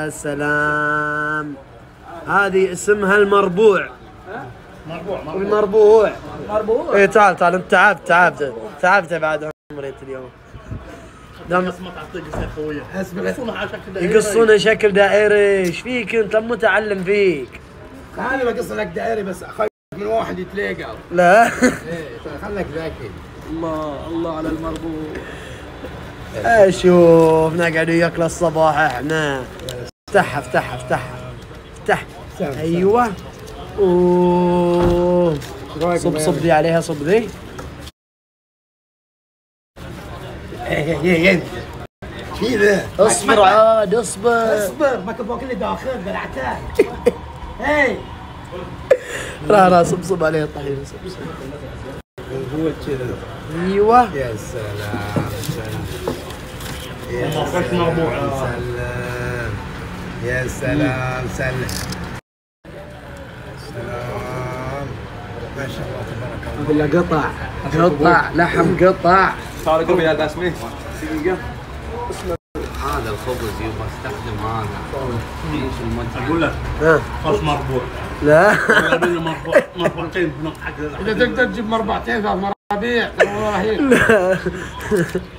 يا سلام، هذه اسمها المربوع. المربوع. اي تعال تعال، انت تعبت بعد عمري اليوم. يقصونها شكل دائري، ايش فيك انت؟ متعلم فيك. انا بقص لك دائري بس اخاف من واحد يتلاقى. لا. ايه خليك ذاكي. الله الله على المربوع. اشوف نقعد وياك للصباح احنا. افتحها افتحها افتحها افتحها، ايوه. اوه صب دي عليها، صب دي. ايه كذا، اصبر عاد، اصبر ما تبغى كل داخل بلعتك. هي لا صب عليها الطحين، صب هو كذا، ايوه. يا سلام يا سلام يا سلام، سلام ما شاء الله تبارك الله. بالله قطع لحم، قطع. صار قرب يا باسمين دقيقه. هذا الخبز يبغى استخدم هذا. ايش المنتج؟ اقول لك خبز مربوع. لا مربوعتين بنقطع. اذا تقدر تجيب مربعتين ثلاث مرابيع.